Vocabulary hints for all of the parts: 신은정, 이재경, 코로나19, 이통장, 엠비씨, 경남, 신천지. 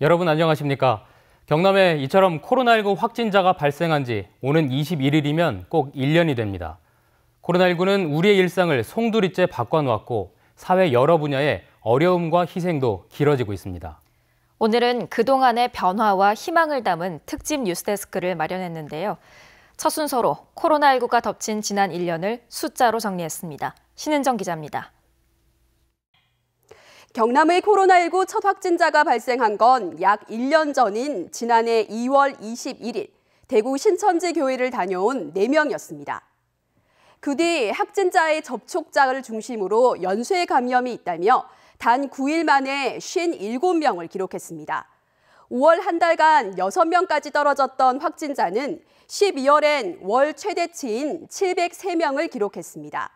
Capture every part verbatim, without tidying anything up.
여러분 안녕하십니까? 경남에 이처럼 코로나 일구 확진자가 발생한 지 오는 이십일일이면 꼭 일 년이 됩니다. 코로나 일구는 우리의 일상을 송두리째 바꿔놓았고 사회 여러 분야의 어려움과 희생도 길어지고 있습니다. 오늘은 그동안의 변화와 희망을 담은 특집 뉴스데스크를 마련했는데요. 첫 순서로 코로나 일구가 덮친 지난 일 년을 숫자로 정리했습니다. 신은정 기자입니다. 경남의 코로나 일구 첫 확진자가 발생한 건 약 일 년 전인 지난해 이월 이십일일 대구 신천지 교회를 다녀온 네 명이었습니다. 그 뒤 확진자의 접촉자를 중심으로 연쇄 감염이 있다며 단 구 일 만에 오십칠 명을 기록했습니다. 오월 한 달간 여섯 명까지 떨어졌던 확진자는 십이월엔 월 최대치인 칠백삼 명을 기록했습니다.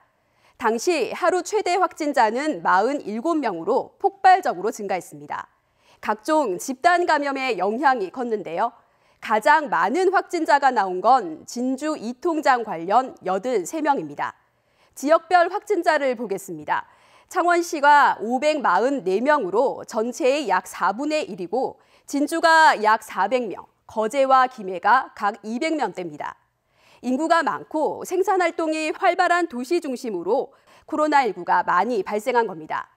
당시 하루 최대 확진자는 사십칠 명으로 폭발적으로 증가했습니다. 각종 집단 감염의 영향이 컸는데요. 가장 많은 확진자가 나온 건 진주 이통장 관련 팔십삼 명입니다. 지역별 확진자를 보겠습니다. 창원시가 오백사십사 명으로 전체의 약 사분의 일이고 진주가 약 사백 명, 거제와 김해가 각 이백 명대입니다. 인구가 많고 생산활동이 활발한 도시 중심으로 코로나 일구가 많이 발생한 겁니다.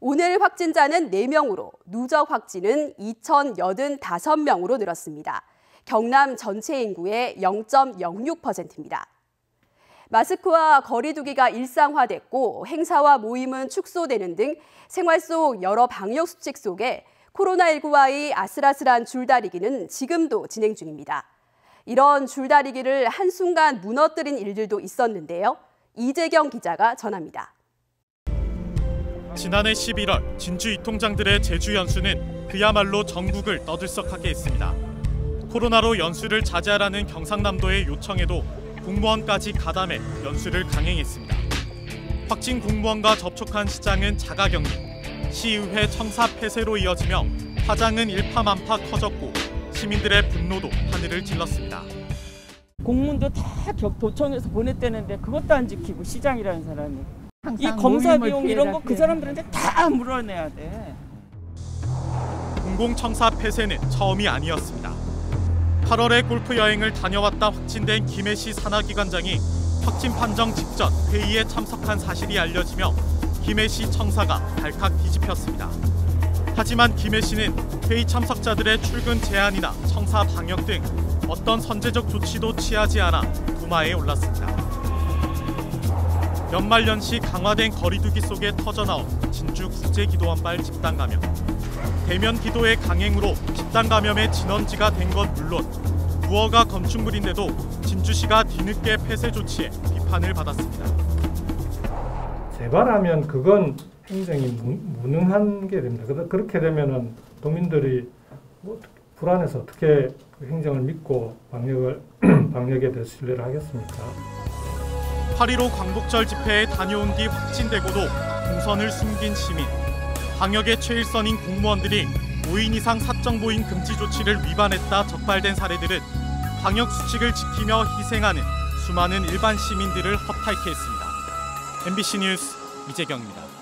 오늘 확진자는 네 명으로 누적 확진은 이천팔십오 명으로 늘었습니다. 경남 전체 인구의 영 점 영육 퍼센트입니다. 마스크와 거리 두기가 일상화됐고 행사와 모임은 축소되는 등 생활 속 여러 방역 수칙 속에 코로나 일구와의 아슬아슬한 줄다리기는 지금도 진행 중입니다. 이런 줄다리기를 한순간 무너뜨린 일들도 있었는데요. 이재경 기자가 전합니다. 지난해 십일월 진주 이통장들의 제주 연수는 그야말로 전국을 떠들썩하게 했습니다. 코로나로 연수를 자제하라는 경상남도의 요청에도 공무원까지 가담해 연수를 강행했습니다. 확진 공무원과 접촉한 시장은 자가격리, 시의회 청사 폐쇄로 이어지며 파장은 일파만파 커졌고 시민들의 분노도 하늘을 찔렀습니다. 공문도 다 도청에서 보냈다는데 그것도 안 지키고 시장이라는 사람이. 이 검사 비용 이런 거 그 사람들한테 다 물어내야 돼. 공공청사 폐쇄는 처음이 아니었습니다. 팔월에 골프 여행을 다녀왔다 확진된 김해시 산하기관장이 확진 판정 직전 회의에 참석한 사실이 알려지며 김해시 청사가 발칵 뒤집혔습니다. 하지만 김해시는 회의 참석자들의 출근 제한이나 청사 방역 등 어떤 선제적 조치도 취하지 않아 도마에 올랐습니다. 연말연시 강화된 거리두기 속에 터져나온 진주 국제기도원발 집단감염. 대면 기도의 강행으로 집단감염의 진원지가 된 것 물론 무허가 건축물인데도 진주시가 뒤늦게 폐쇄 조치에 비판을 받았습니다. 재발하면 그건 굉장히 무능한 게 됩니다. 그렇게 되면 도민들이 불안해서 어떻게 행정을 믿고 방역을, 방역에 대해서 신뢰를 하겠습니까? 팔일오 광복절 집회에 다녀온 뒤 확진되고도 동선을 숨긴 시민, 방역의 최일선인 공무원들이 오 인 이상 사적 모임 금지 조치를 위반했다 적발된 사례들은 방역 수칙을 지키며 희생하는 수많은 일반 시민들을 허탈케 했습니다. 엠비씨 뉴스 이재경입니다.